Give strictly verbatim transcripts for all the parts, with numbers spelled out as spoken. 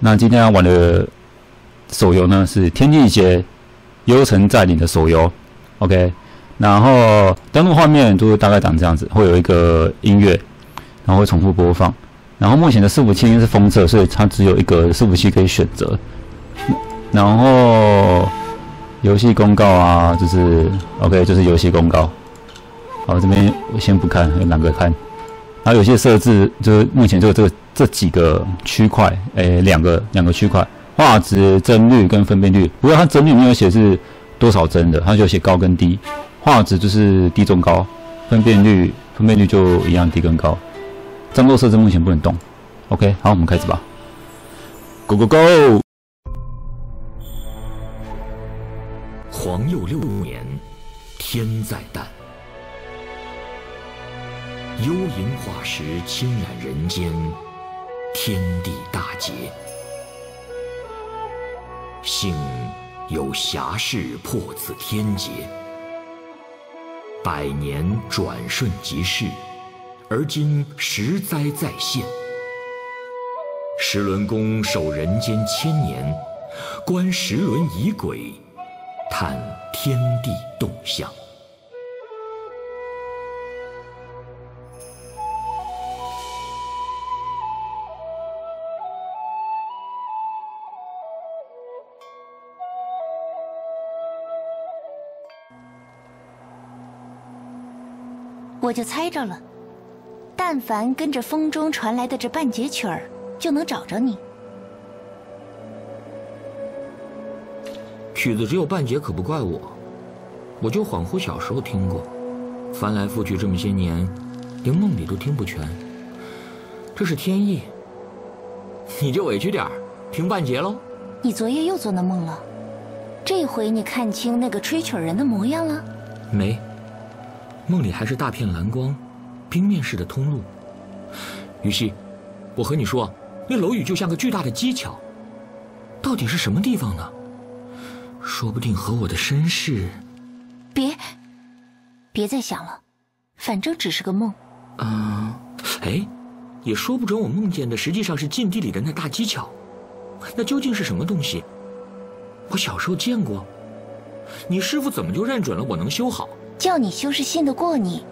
那今天要玩的手游呢是《天地劫：幽城寨》里的手游 ，OK。然后登录画面就是大概长这样子，会有一个音乐，然后会重复播放。然后目前的伺服器因为是封测，所以它只有一个伺服器可以选择。然后游戏公告啊，就是 OK， 就是游戏公告。好，这边我先不看，有哪个看？然后有些设置就是目前就这个这几个区块，诶，两个两个区块，画质、帧率跟分辨率。不过它帧率没有写是多少帧的，它就写高跟低。画质就是低、中、高，分辨率分辨率就一样低跟高。战斗设置目前不能动。OK， 好，我们开始吧。Go Go Go！ 皇佑六年，天在旦。 幽银化石侵染人间，天地大劫。幸有侠士破此天劫，百年转瞬即逝，而今时灾再现。石轮公守人间千年，观石轮仪轨，探天地动向。 我就猜着了，但凡跟着风中传来的这半截曲儿，就能找着你。曲子只有半截，可不怪我，我就恍惚小时候听过，翻来覆去这么些年，连梦里都听不全。这是天意，你就委屈点儿，听半截喽。你昨夜又做那梦了，这回你看清那个吹曲人的模样了？没。 梦里还是大片蓝光，冰面式的通路。于西，我和你说，那楼宇就像个巨大的机桥，到底是什么地方呢？说不定和我的身世……别，别再想了，反正只是个梦。嗯，哎，也说不准我梦见的实际上是禁地里的那大机桥，那究竟是什么东西？我小时候见过，你师傅怎么就认准了我能修好？ 叫你修是信得过你，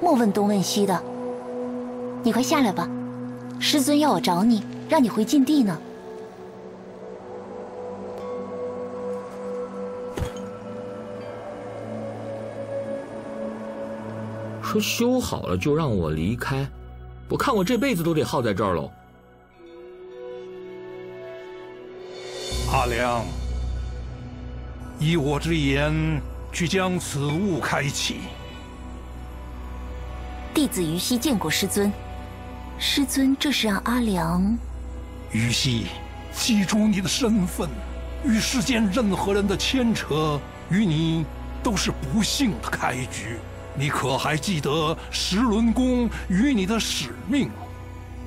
莫问东问西的。你快下来吧，师尊要我找你，让你回禁地呢。说修好了就让我离开，我看我这辈子都得耗在这儿喽。阿良，依我之言。 去将此物开启。弟子于西见过师尊，师尊这是让阿良。于西，记住你的身份，与世间任何人的牵扯，与你都是不幸的开局。你可还记得石轮宫与你的使命？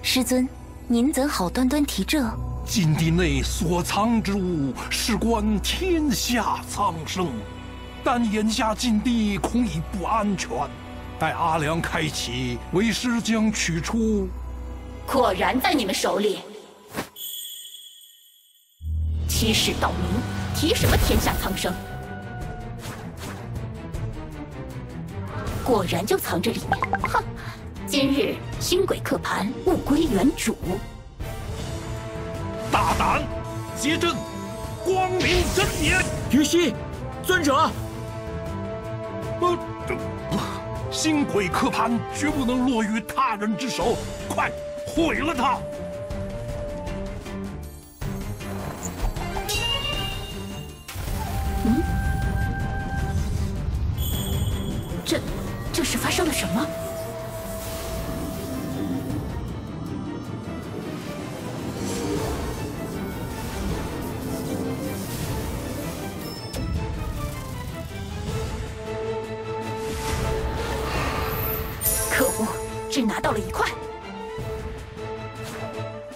师尊，您怎好端端提这？禁地内所藏之物，事关天下苍生。 但眼下禁地恐已不安全，待阿良开启，为师将取出。果然在你们手里。欺世盗名，提什么天下苍生？果然就藏这里面。哼！今日星轨刻盘，物归原主。大胆，结阵，光明真言。于西，尊者。 不，星轨刻盘绝不能落于他人之手，快毁了它！嗯，这这是发生了什么？只拿到了一块，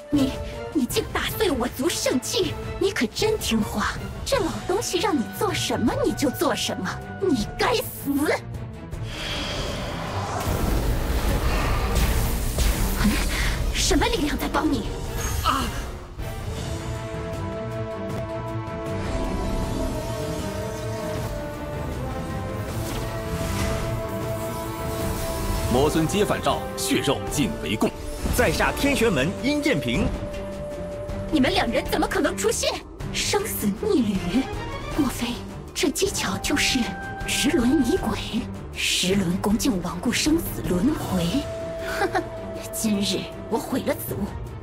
你你竟打碎我族圣器！你可真听话，这老东西让你做什么你就做什么，你该死！什么力量在帮你？啊！国孙皆反赵，血肉尽为贡。在下天玄门殷建平。你们两人怎么可能出现？生死逆旅，莫非这技巧就是时轮拟轨？时轮恭敬罔顾生死轮回。哈哈，今日我毁了此物，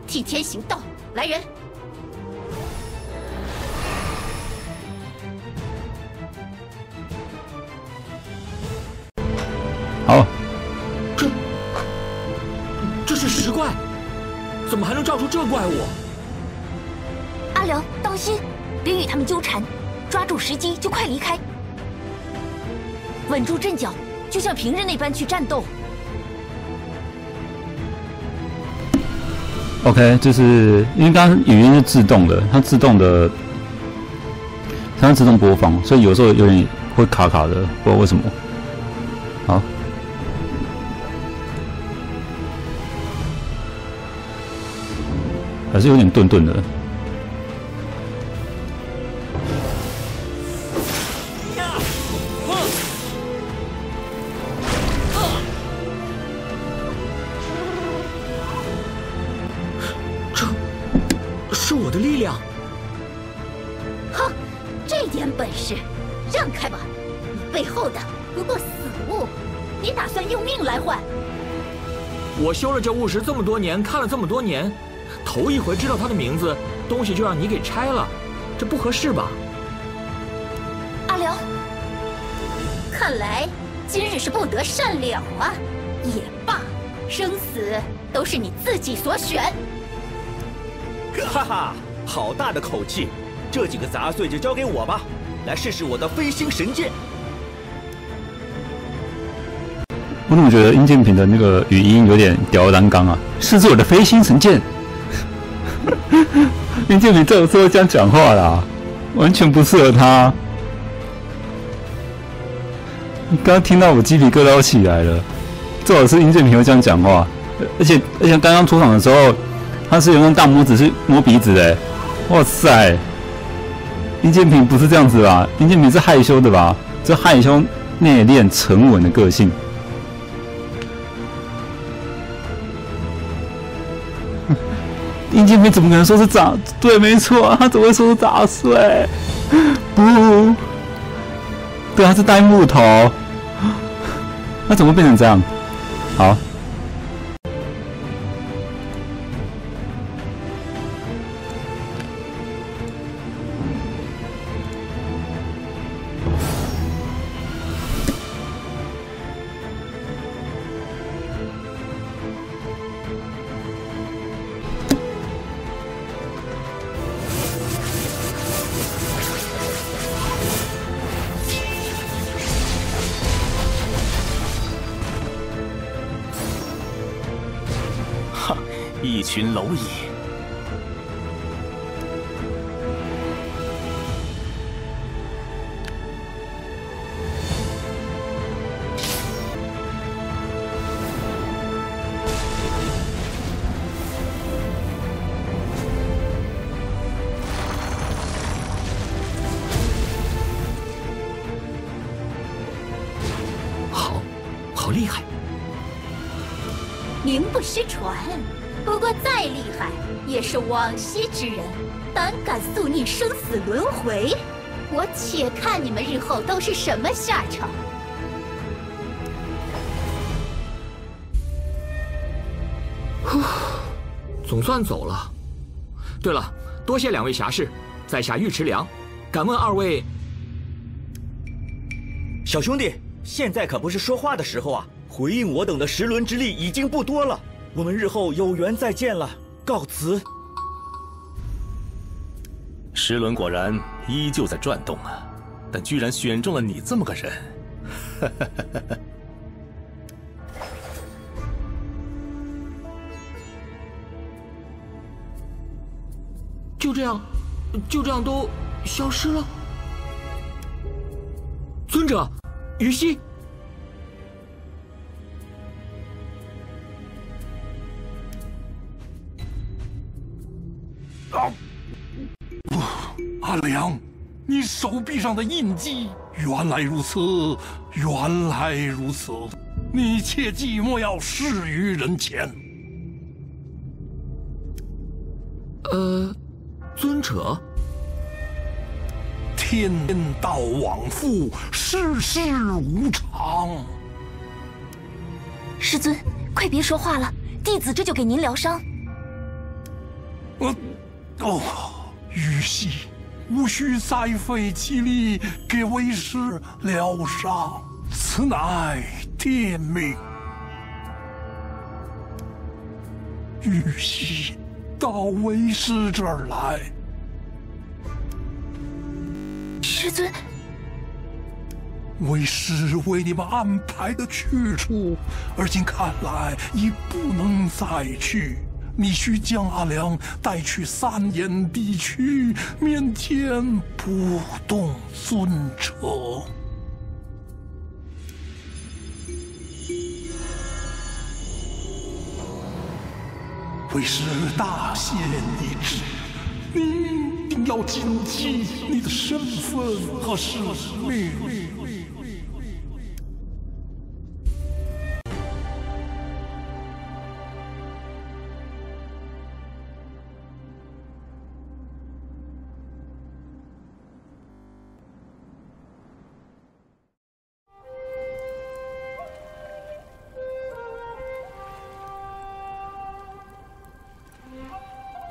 替天行道。来人！ 好，这这是石怪，怎么还能照出这怪物？阿良，当心，别与他们纠缠，抓住时机就快离开，稳住阵脚，就像平日那般去战斗。OK， 就是因为刚刚语音是自动的，它自动的，它自动播放，所以有时候有点会卡卡的，不知道为什么。好。 还是有点顿顿的。这是我的力量。哼，这点本事，让开吧！你背后的不过死物，你打算用命来换？我修了这物石这么多年，看了这么多年。 头一回知道他的名字，东西就让你给拆了，这不合适吧？阿良，看来今日是不得善了啊！也罢，生死都是你自己所选。哈哈，好大的口气！这几个杂碎就交给我吧，来试试我的飞星神剑。我怎么觉得殷建平的那个语音有点吊儿郎当啊？试试我的飞星神剑。 林建平这个时候这样讲话啦，完全不适合他。刚听到我鸡皮疙瘩起来了，最好是林建平会这样讲话，而且而且刚刚出场的时候，他是用大拇指去摸鼻子的，哇塞！林建平不是这样子吧？林建平是害羞的吧？这害羞内敛沉稳的个性。 殷建平怎么可能说是杂？对，没错，他怎么会说是杂碎？不，对，他是呆木头，他怎么会变成这样？好，一群蝼蚁，好，好厉害！名不虚传。 不过再厉害，也是往昔之人，胆敢宿逆生死轮回，我且看你们日后都是什么下场。呼，总算走了。对了，多谢两位侠士，在下尉迟良，敢问二位，小兄弟，现在可不是说话的时候啊！回应我等的时轮之力已经不多了。 我们日后有缘再见了，告辞。时轮果然依旧在转动啊，但居然选中了你这么个人，哈哈哈哈！就这样，就这样都消失了。尊者，于西。 啊！阿良，你手臂上的印记原来如此，原来如此！你切记莫要示于人前。呃，尊者，天道往复，世事无常。师尊，快别说话了，弟子这就给您疗伤。呃，哦，于西。 无需再费其力给为师疗伤，此乃天命。玉溪到为师这儿来。师尊，为师为你们安排的去处，而今看来已不能再去。 你需将阿良带去三眼地区，面见不动尊者。为师大限已至，你一定要谨记你的身份和使命。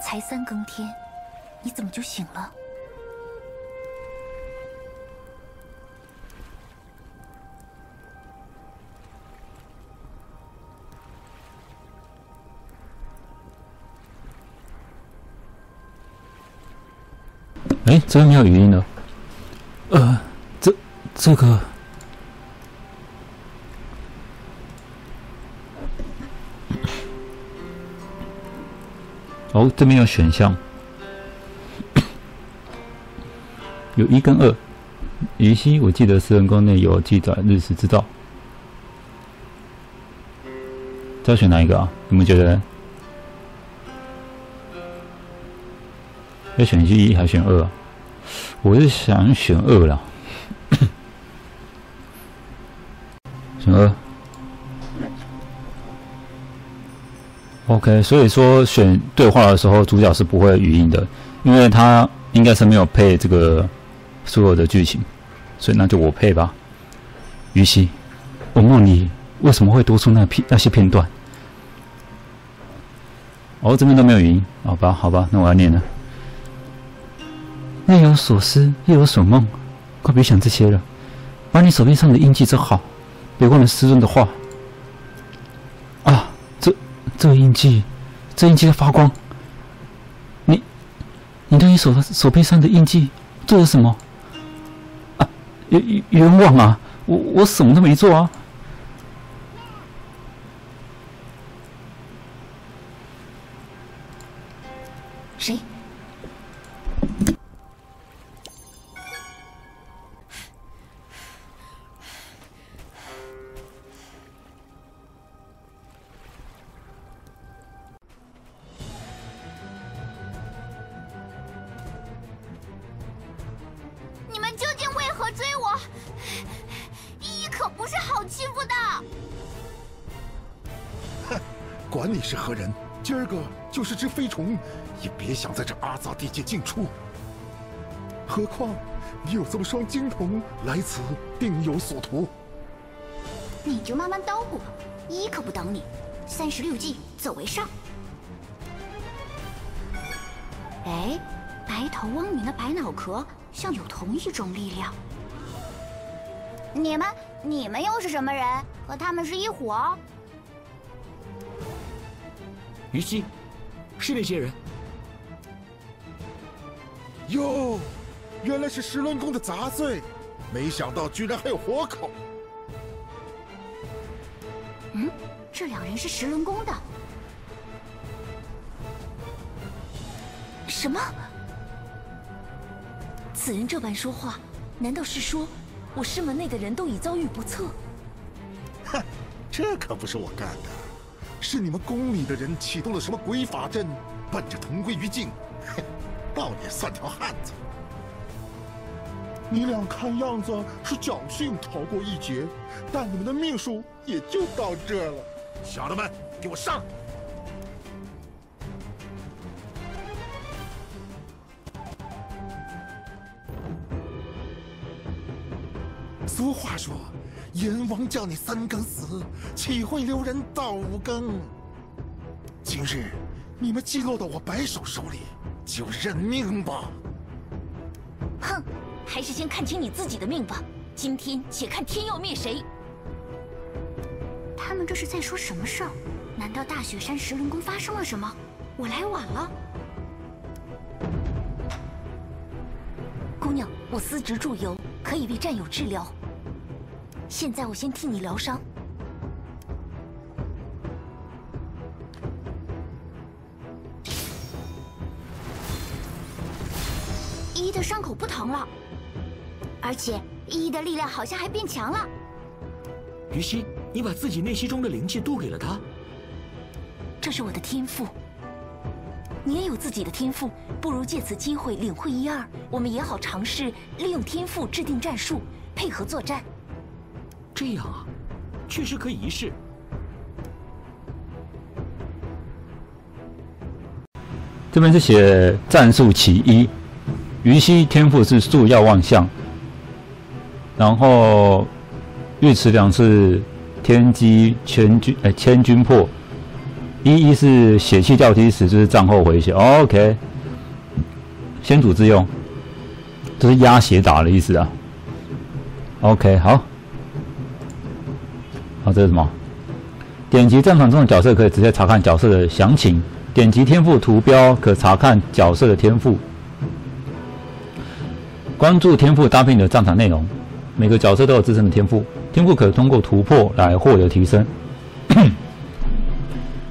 才三更天，你怎么就醒了？哎，怎么没有语音呢？呃，这这个哦，这边有选项，有一跟二。于西，我记得私人宫内有记载日食之道，这要选哪一个啊？你们觉得？要选一还选二啊？我是想选二啦，选二。 OK， 所以说选对话的时候，主角是不会语音的，因为他应该是没有配这个所有的剧情，所以那就我配吧。于西，我梦里为什么会多出那片那些片段？哦，这边都没有语音，好吧，好吧，那我要念了。内有所思，夜有所梦，快别想这些了，把你手臂上的印记遮好，别忘了师尊的话。 这印记，这印记在发光。你，你对你手手背上的印记做了什么？啊，冤冤枉啊！我我什么都没做啊！谁？也别想在这阿杂地界进出。何况你有这么双金瞳，来此定有所图。你就慢慢捣鼓，依可不挡你。三十六计，走为上。哎，白头翁女那白脑壳像有同一种力量。你们，你们又是什么人？和他们是一伙？虞姬。 是那些人哟，原来是石轮宫的杂碎，没想到居然还有活口。嗯，这两人是石轮宫的。什么？此人这般说话，难道是说我师门内的人都已遭遇不测？哼，这可不是我干的。 是你们宫里的人启动了什么鬼法阵，奔着同归于尽，哼，倒也算条汉子。你俩看样子是侥幸逃过一劫，但你们的命数也就到这了。小的们，给我上！ 俗话说：“阎王叫你三更死，岂会留人到五更？”今日你们既落到我白手手里，就认命吧。哼，还是先看清你自己的命吧。今天且看天要灭谁。他们这是在说什么事儿？难道大雪山石轮宫发生了什么？我来晚了。姑娘，我司职祝由，可以为战友治疗。 现在我先替你疗伤。依依的伤口不疼了，而且依依的力量好像还变强了。于西，你把自己内息中的灵气渡给了她，这是我的天赋。你也有自己的天赋，不如借此机会领会一二，我们也好尝试利用天赋制定战术，配合作战。 这样啊，确实可以一试。这边是写战术其一，于西天赋是树药望向，然后尉迟良是天机千钧哎千钧破，一一是血气掉踢时就是战后回血。哦、OK， 先主自用，这是压血打的意思啊。OK， 好。 啊，这是什么？点击战场中的角色可以直接查看角色的详情。点击天赋图标可查看角色的天赋。关注天赋搭配你的战场内容。每个角色都有自身的天赋，天赋可通过突破来获得提升。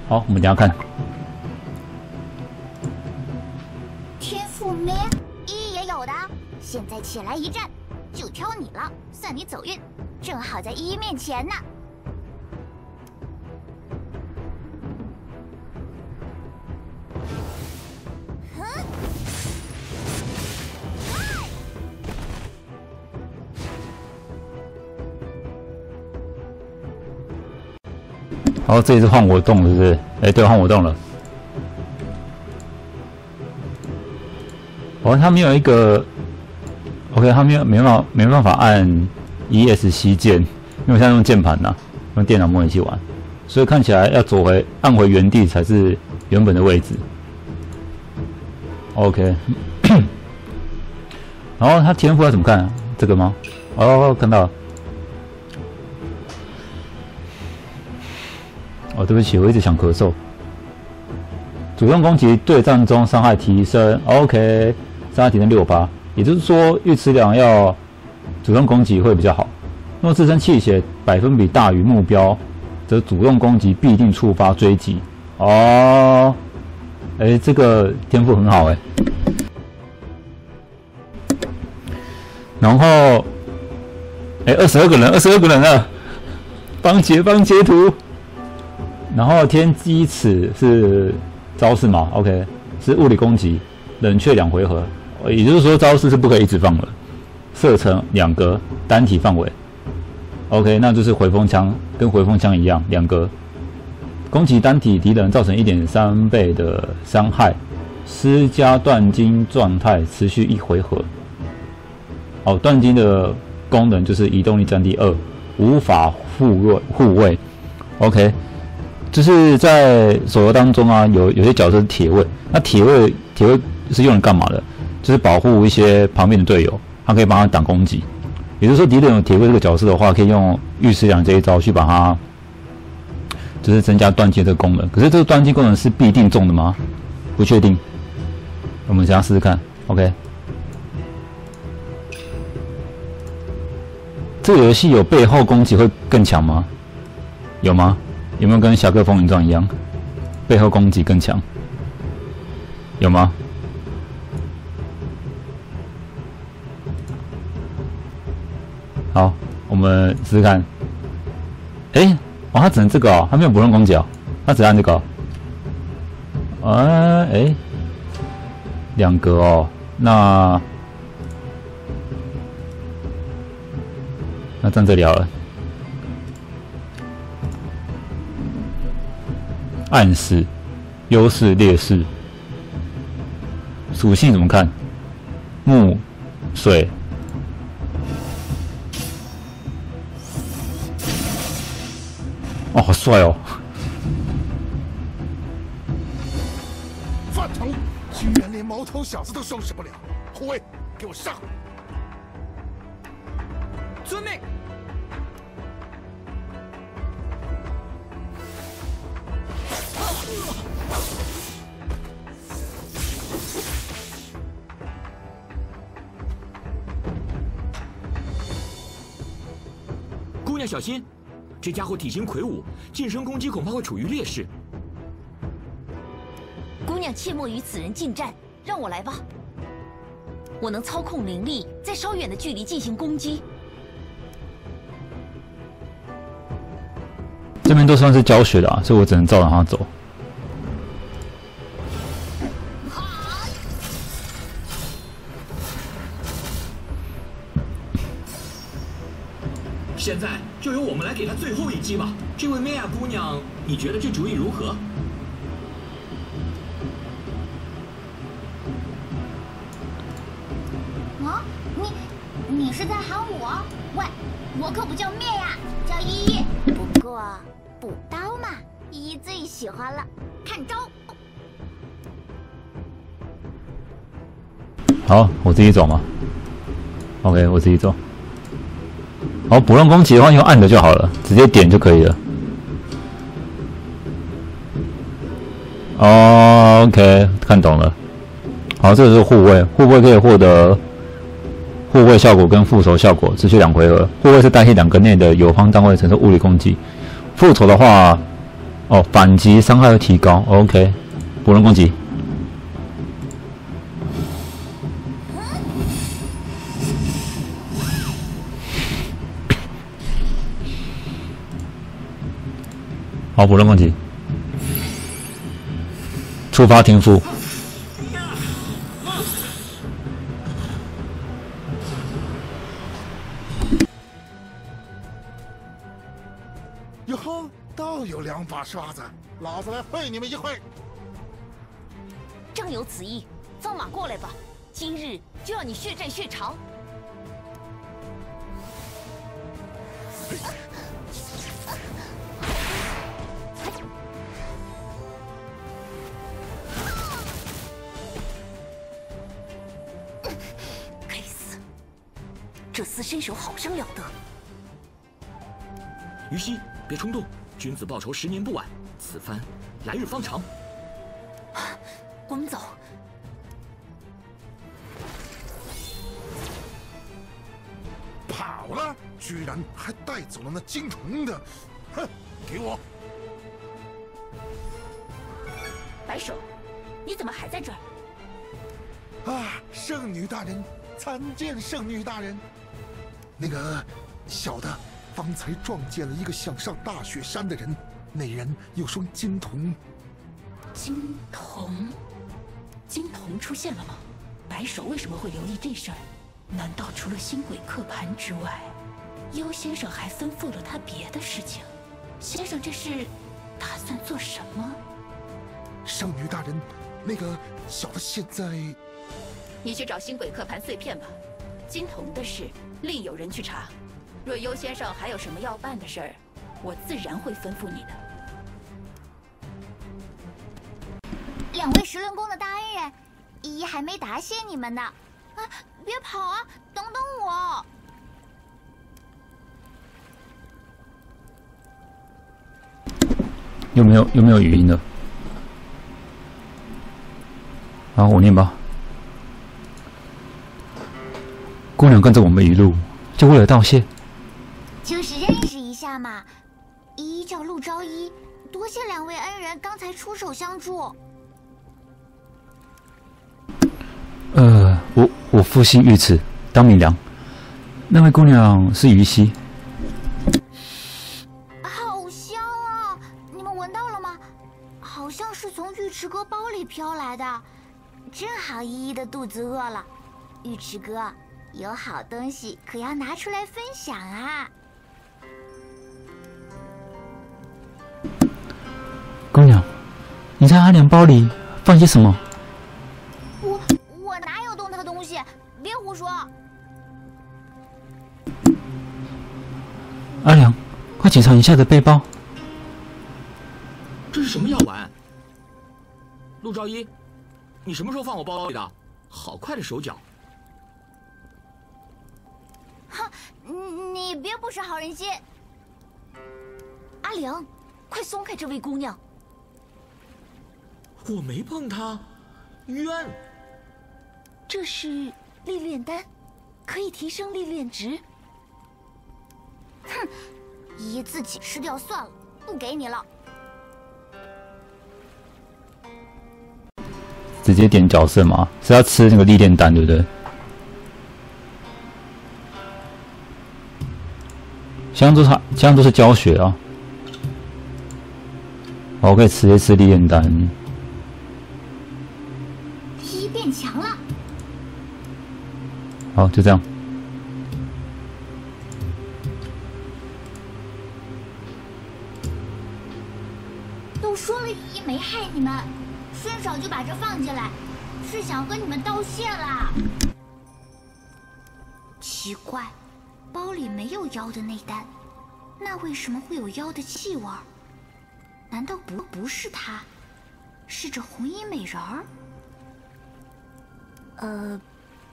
好，我们等一下看。天赋咩？一一也有的。现在起来一战，就挑你了，算你走运，正好在一一面前呢。 然后、哦、这一次换我动了，是不是？哎，对，换我动了。哦，他没有一个 ，OK， 他没有没办法没办法按 E S C 键，因为我现在用键盘呐、啊，用电脑模拟器玩，所以看起来要走回按回原地才是原本的位置。OK， 然后他天赋要怎么看？这个吗？哦，看到了。 哦，对不起，我一直想咳嗽。主动攻击对战中伤害提升 ，OK， 伤害提升六十八，也就是说尉迟良要主动攻击会比较好。若自身气血百分比大于目标，则主动攻击必定触发追击。哦，哎，这个天赋很好哎。然后，哎，二十二个人，二十二个人了，帮截帮截图。 然后天机尺是招式嘛 ？OK， 是物理攻击，冷却两回合，也就是说招式是不可以一直放的，射程两格，单体范围。OK， 那就是回风枪，跟回风枪一样，两格，攻击单体敌人造成 一点三 倍的伤害，施加断筋状态持续一回合。哦，断筋的功能就是移动力降低二，无法护卫护卫。OK。 就是在手游当中啊，有有些角色是铁卫，那铁卫铁卫是用来干嘛的？就是保护一些旁边的队友，他可以帮他挡攻击。也就是说，敌人有铁卫这个角色的话，可以用尉迟良这一招去把它，就是增加断筋这个功能。可是这个断筋功能是必定中的吗？不确定，我们等下试试看。OK， 这个游戏有背后攻击会更强吗？有吗？ 有没有跟《侠客风云传》一样，背后攻击更强？有吗？好，我们试试看。哎、欸，哦，他只能这个哦，他没有不用攻击哦，他只按这个、哦。啊，哎、欸，两格哦，那那这样就了了。暗示、优势、劣势、属性怎么看？木、水。 哦，好帅哦！饭桶，居然连毛头小子都收拾不了！护卫，给我上！遵命。姑娘，小心！ 这家伙体型魁梧，近身攻击恐怕会处于劣势。姑娘，切莫与此人近战，让我来吧。我能操控灵力，在稍远的距离进行攻击。这边都算是教学的啊，所以我只能照着他走。现在。 就由我们来给他最后一击吧，这位梅亚姑娘，你觉得这主意如何？啊，你你是在喊我？喂，我可不叫梅亚，叫依依。不过补刀嘛，依依最喜欢了，看招。好，我自己走嘛。OK， 我自己走。 好，不用攻击的话，用按的就好了，直接点就可以了。哦 ，OK， 看懂了。好，这个是护卫，护卫可以获得护卫效果跟复仇效果，持续两回合。护卫是代替两个内的友方单位承受物理攻击，复仇的话，哦，反击伤害会提高。OK， 不用攻击。 好，补人攻击，触发停符。哟呵，倒有两把刷子，老子来废你们一会。正有此意，放马过来吧，今日就让你血债血偿。这厮身手好生了得。于西，别冲动，君子报仇十年不晚，此番来日方长。我们走。跑了，居然还带走了那金虫的，哼！给我。白手，你怎么还在这儿？啊，圣女大人，参见圣女大人。 那个小的，方才撞见了一个想上大雪山的人，那人有双金瞳。金瞳，金瞳出现了吗？白手为什么会留意这事儿？难道除了新鬼刻盘之外，幽先生还吩咐了他别的事情？先生这是打算做什么？圣女大人，那个小的现在……你去找新鬼刻盘碎片吧。金瞳的事。 另有人去查，若幽先生还有什么要办的事儿，我自然会吩咐你的。两位十轮宫的大恩人，依依还没答谢你们呢。啊，别跑啊，等等我！有没有有没有语音的？好，我念吧。 姑娘跟着我们一路，就为了道谢，就是认识一下嘛。依依叫陆昭依，多谢两位恩人刚才出手相助。呃，我我父系御此，当米良。那位姑娘是于西。好香啊！你们闻到了吗？好像是从尉迟哥包里飘来的。正好依依的肚子饿了，尉迟哥。有好东西可要拿出来分享啊！姑娘，你在阿良包里放些什么？我我哪有动他的东西？别胡说！阿良，快检查一下的背包。这是什么药丸？陆兆一，你什么时候放我包里的？好快的手脚！ 哼，你别不识好人心！阿良，快松开这位姑娘！我没碰她，冤！这是历练丹，可以提升历练值。哼，一自己吃掉算了，不给你了。直接点角色嘛，是要吃那个历练丹，对不对？ 这样都是这样都是教学啊！好，我可以直接吃历练丹。第一变强了。好，就这样。都说了依依没害你们，顺手就把这放进来，是想跟你们道谢啦。奇怪。 包里没有妖的内丹，那为什么会有妖的气味？难道不不是他，是这红衣美人儿？呃，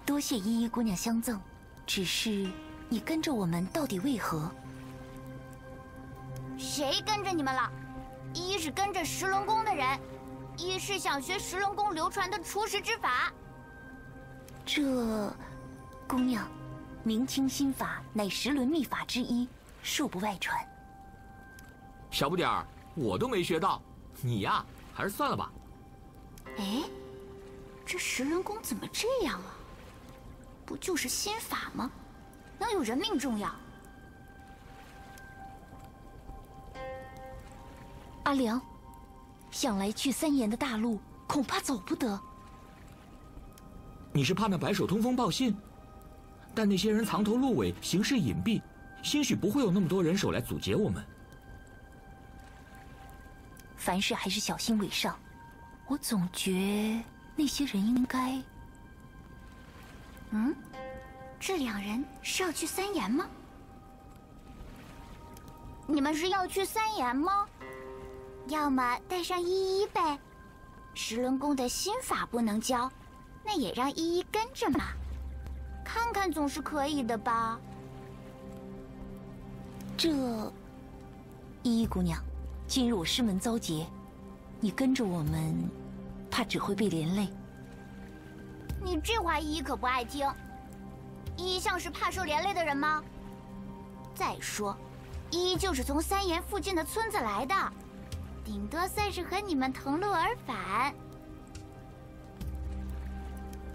多谢依依姑娘相赠，只是你跟着我们到底为何？谁跟着你们了？依依是跟着石龙宫的人，依依是想学石龙宫流传的除石之法。这，姑娘。 明清心法乃十轮秘法之一，恕不外传。小不点儿，我都没学到，你呀，还是算了吧。哎，这十轮功怎么这样啊？不就是心法吗？能有人命重要？阿良，想来去三岩的大路，恐怕走不得。你是怕那白手通风报信？ 但那些人藏头露尾，行事隐蔽，兴许不会有那么多人手来阻截我们。凡事还是小心为上。我总觉那些人应该……嗯，这两人是要去三岩吗？你们是要去三岩吗？要么带上依依呗，石轮功的心法不能教，那也让依依跟着嘛。 看看总是可以的吧。这，依依姑娘，今日我师门遭劫，你跟着我们，怕只会被连累。你这话依依可不爱听。依依像是怕受连累的人吗？再说，依依就是从三岩附近的村子来的，顶多算是和你们同路而返。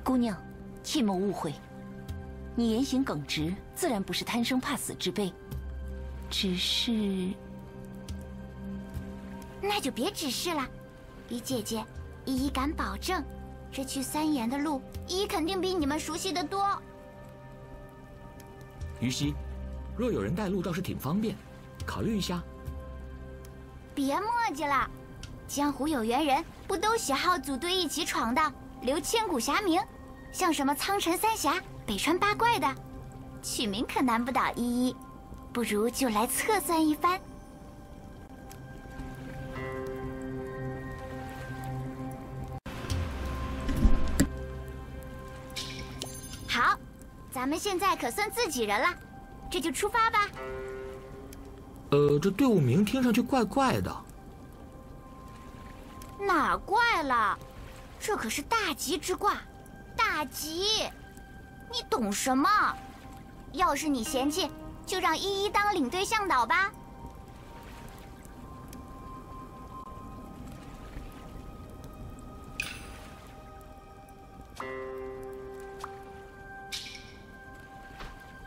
姑娘，切莫误会。 你言行耿直，自然不是贪生怕死之辈，只是……那就别只是了。于姐姐，依依敢保证，这去三岩的路，依依肯定比你们熟悉的多。于西，若有人带路，倒是挺方便，考虑一下。别墨迹了，江湖有缘人不都喜好组队一起闯荡，留千古侠名，像什么苍辰三侠。 北川八怪的取名可难不倒依依，不如就来测算一番。好，咱们现在可算自己人了，这就出发吧。呃，这队伍名听上去怪怪的。哪儿怪了？这可是大吉之卦，大吉。 你懂什么？要是你嫌弃，就让依依当领队向导吧。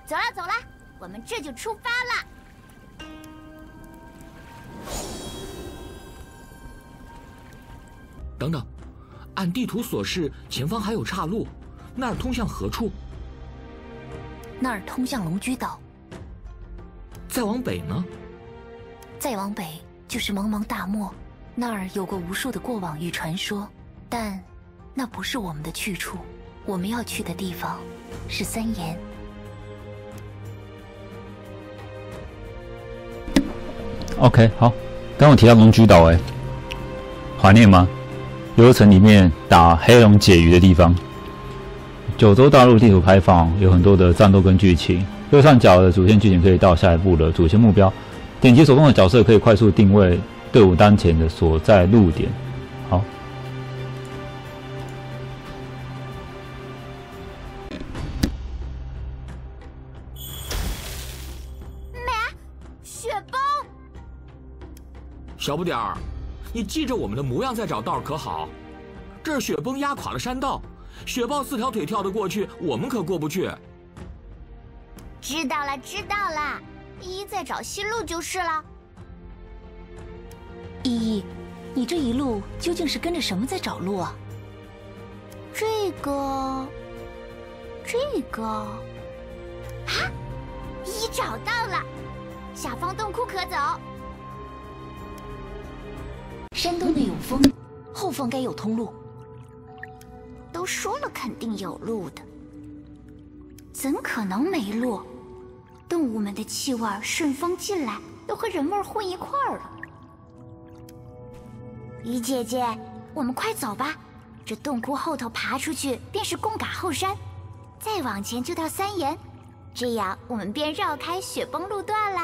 走了走了，我们这就出发了。等等，按地图所示，前方还有岔路，那儿通向何处？那儿通向龙居岛。再往北呢？再往北就是茫茫大漠，那儿有过无数的过往与传说，但那不是我们的去处。我们要去的地方是三岩。 OK， 好。刚刚提到龙居岛，哎，怀念吗？游乐城里面打黑龙解鱼的地方。九州大陆地图开放，有很多的战斗跟剧情。右上角的主线剧情可以到下一步的主线目标。点击手动的角色可以快速定位队伍当前的所在路点。好。咩？雪崩。 小不点儿，你记着我们的模样再找道可好？这是雪崩压垮了山道，雪豹四条腿跳得过去，我们可过不去。知道了，知道了，依依再找新路就是了。依依，你这一路究竟是跟着什么在找路啊？这个，这个，啊，依依找到了，下方洞窟可走。 山洞内有风，后方该有通路。都说了肯定有路的，怎可能没路？动物们的气味顺风进来，都和人味混一块儿了。于姐姐，我们快走吧！这洞窟后头爬出去便是贡嘎后山，再往前就到三岩，这样我们便绕开雪崩路段了。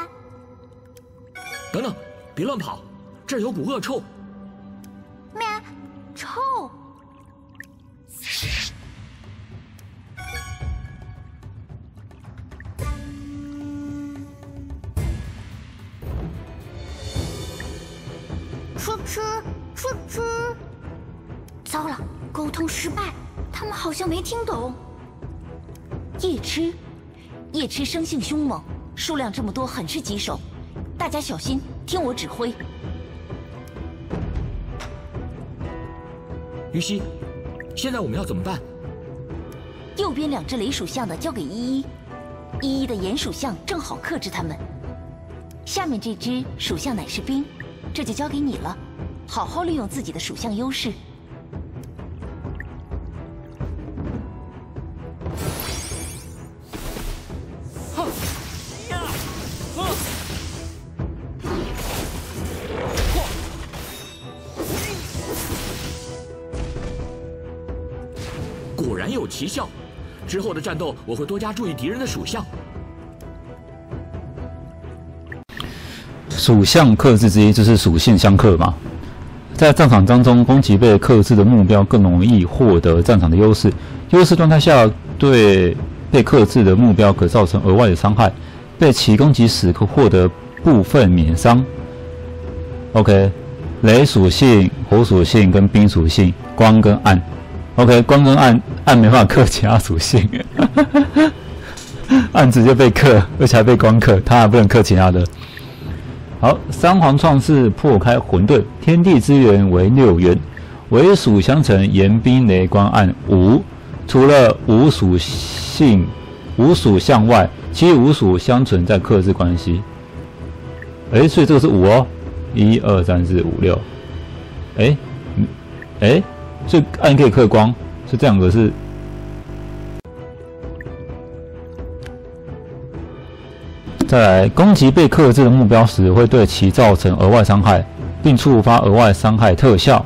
等等，别乱跑，这儿有股恶臭。 咩？臭！吃吃吃吃！糟了，沟通失败，他们好像没听懂。夜吃，夜吃生性凶猛，数量这么多，很是棘手。大家小心，听我指挥。 于西，现在我们要怎么办？右边两只雷属相的交给依依，依依的岩属相正好克制他们。下面这只属相乃是冰，这就交给你了，好好利用自己的属相优势。哼！呀！哼！ 果然有奇效，之后的战斗我会多加注意敌人的属相。属相克制之一就是属性相克嘛，在战场当中，攻击被克制的目标更容易获得战场的优势。优势状态下，对被克制的目标可造成额外的伤害，被其攻击时可获得部分免伤。OK， 雷属性、火属性跟冰属性，光跟暗。 OK， 光跟暗暗没办法克其他属性，暗直接被克，而且还被光克，他还不能克其他的。好，三皇创世破开混沌，天地资源为六元，为属相乘，炎冰雷光暗无。除了无属性、无属相外，其余五属相存在克制关系。哎，所以这个是五哦，一二三四五六。哎，哎。 所以暗可以克光，所以这两个是。再来，攻击被克制的目标时，会对其造成额外伤害，并触发额外伤害特效。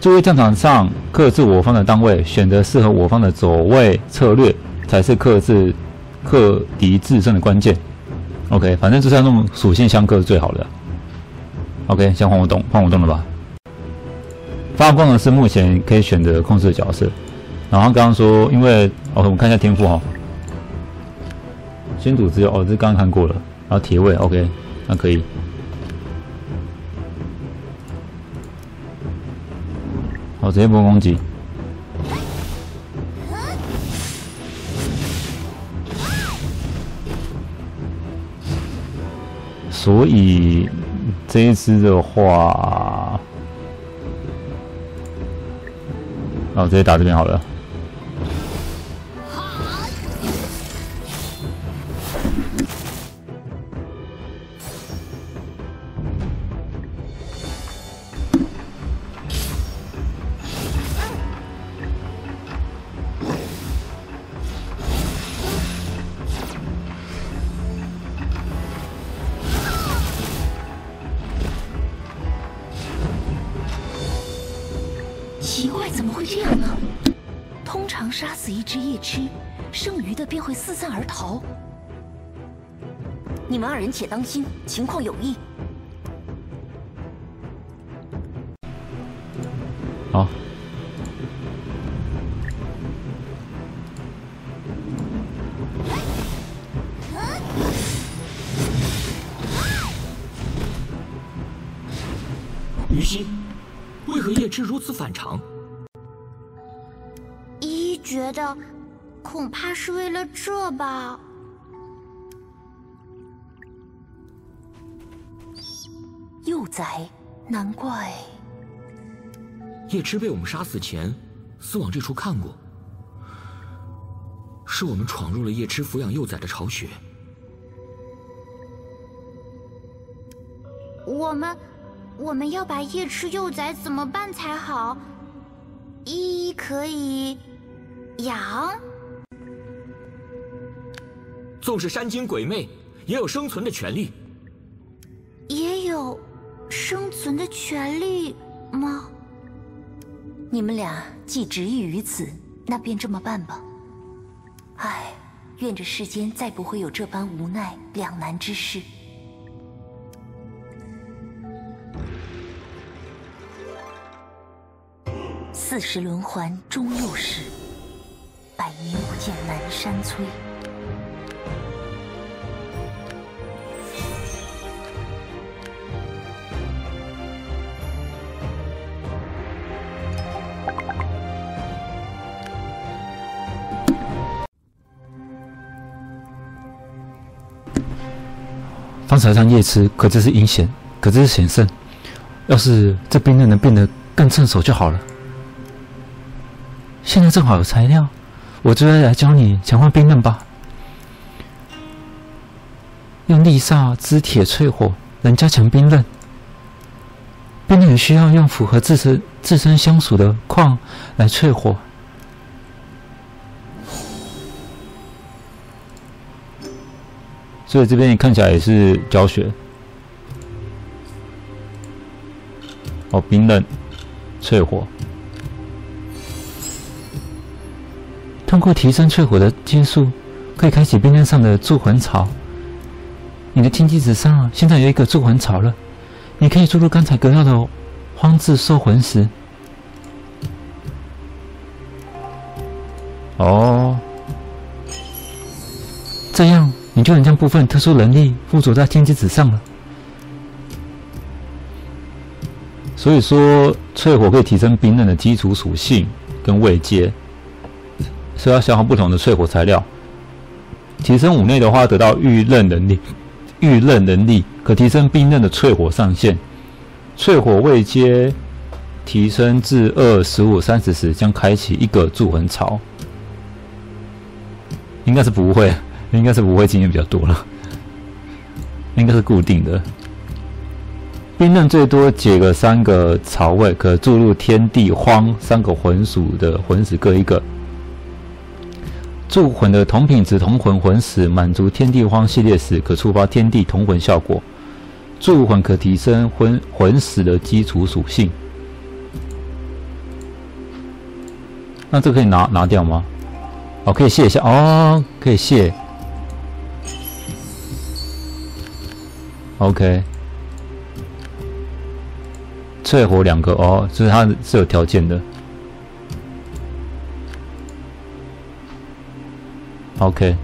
注意战场上克制我方的单位，选择适合我方的走位策略，才是克制克敌制胜的关键。OK， 反正就是要弄属性相克是最好的。OK， 先换我动，换我动了吧。 发光的是目前可以选择控制的角色，然后刚刚说，因为哦，我们看一下天赋哈、哦，先组织哦，这刚刚看过了，然后铁卫 ，OK， 那可以。好、哦，直接波攻击。所以这一只的话。 那我直接打这边好了。会这样呢？通常杀死一只夜螭，剩余的便会四散而逃。你们二人且当心，情况有异。好。 虞姬，为何夜螭如此反常？依依觉得，恐怕是为了这吧。幼崽，难怪。夜螭被我们杀死前，似往这处看过。是我们闯入了夜螭抚养幼崽的巢穴。我们。 我们要把夜螭幼崽怎么办才好？依依可以养。纵是山精鬼魅，也有生存的权利。也有生存的权利吗？你们俩既执意于此，那便这么办吧。唉，愿这世间再不会有这般无奈两难之事。 四时轮环终又时，百年不见南山催。方才让夜吃，可这是阴险，可这是险胜。要是这兵刃能变得更趁手就好了。 现在正好有材料，我就来教你强化兵刃吧。用利煞之铁淬火能加强兵刃，兵刃需要用符合自身自身相属的矿来淬火。所以这边你看起来也是教学。哦，兵刃淬火。 通过提升淬火的技术，可以开启兵刃上的铸魂槽。你的天机子上、啊、现在有一个铸魂槽了，你可以注入刚才得到的荒字兽魂石。哦，这样你就能将部分特殊能力附着在天机子上了。所以说，淬火可以提升兵刃的基础属性跟位阶。 所以要消耗不同的淬火材料。提升五内的话，得到御刃能力。御刃能力可提升兵刃的淬火上限。淬火位阶提升至二十五、三十时，将开启一个铸魂槽。应该是不会，应该是不会，经验比较多了。应该是固定的。兵刃最多解个三个槽位，可注入天地荒三个魂属的魂石各一个。 铸魂的同品质同魂魂石满足天地荒系列时，可触发天地同魂效果。铸魂可提升魂魂石的基础属性。那这可以拿拿掉吗？哦，可以卸一下哦，可以卸。OK。淬火两个哦，就是它是有条件的。 OK，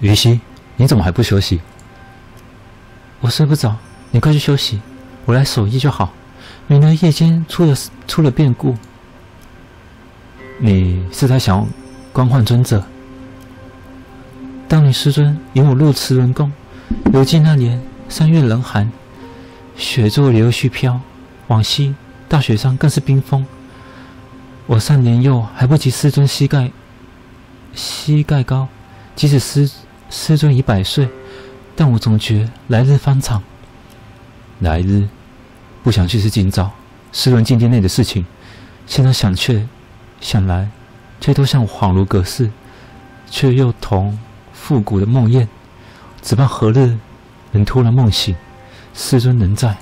虞姬，你怎么还不休息？我睡不着，你快去休息，我来守夜就好，免得夜间出了出了变故。你是在想官宦尊者？当你师尊引我入慈伦宫，流尽那年。 三月冷寒，雪作柳絮飘。往昔大雪上更是冰封。我尚年幼，还不及师尊膝盖膝盖高。即使师师尊已百岁，但我总觉来日方长。来日，不想去是今朝。师尊境界内的事情，现在想却想来，却都像恍如隔世。却又同复古的梦魇。只盼何日能突然梦醒，师尊仍在。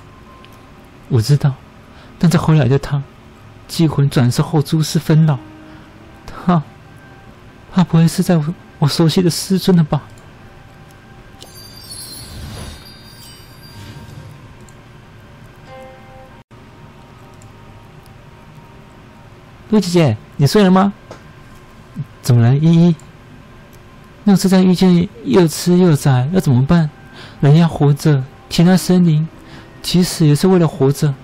我知道，但再回来的他，祭魂转世后诸事纷扰，他，他不会是在 我, 我熟悉的师尊了吧？ 陆姐姐，你睡了吗？怎么了，依依？要是再遇见又吃又宰，要怎么办？人要活着，其他生灵，其实也是为了活着。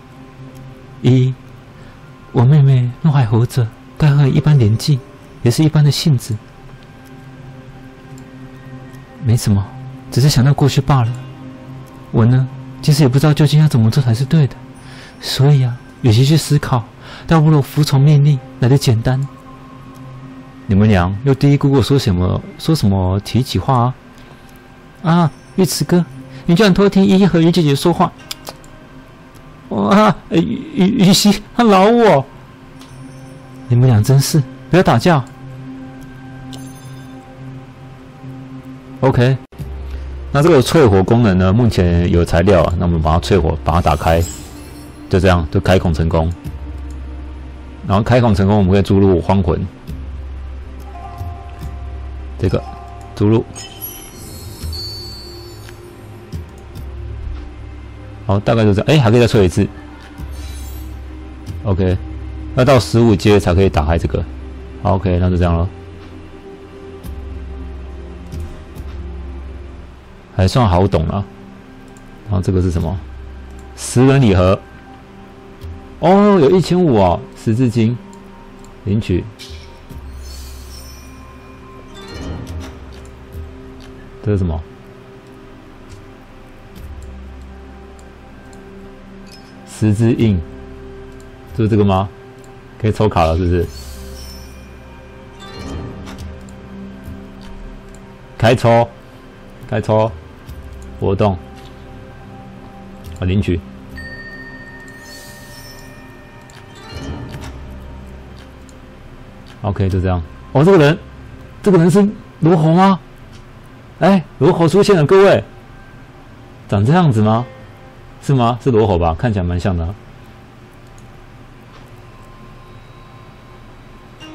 依依，我妹妹若还活着，该和一般年纪，也是一般的性子。没什么，只是想到过去罢了。我呢，其实也不知道究竟要怎么做才是对的，所以啊，与其去思考。 倒不如服从命令来得简单。你们俩又嘀嘀咕咕说什么？说什么提起话啊？啊，尉迟哥，你居然偷听依依和于姐姐说话！哇，于于于西，他饶我！你们俩真是不要打架。OK， 那这个淬火功能呢？目前有材料，那我们把它淬火，把它打开，就这样，就开孔成功。 然后开孔成功，我们可以注入荒魂，这个注入，好，大概就这样。哎，还可以再吹一次。OK， 要到十五阶才可以打开这个。好 ，OK， 那就这样了，还算好懂了。然后这个是什么？十人礼盒。哦，有一千五哦。 十字金，领取。这是什么？十字印，就是这个吗？可以抽卡了，是不是？开抽，开抽，活动，啊，领取。 OK， 就这样。哦，这个人，这个人是罗喉吗？哎，罗喉出现了，各位，长这样子吗？是吗？是罗喉吧？看起来蛮像的、啊。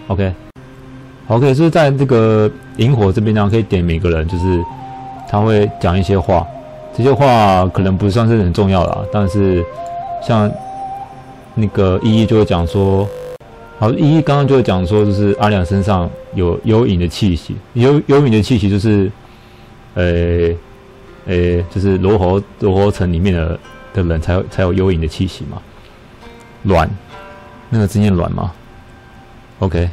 OK，OK， 就是在这个萤火这边呢，可以点每个人，就是他会讲一些话，这些话可能不算是很重要啦，但是像那个依依就会讲说。 好，依依刚刚就讲说，就是阿良身上有幽影的气息，幽幽影的气息就是，呃、欸，呃、欸，就是罗喉罗喉城里面的的人才有才有幽影的气息嘛。卵，那个字念卵吗 ？OK，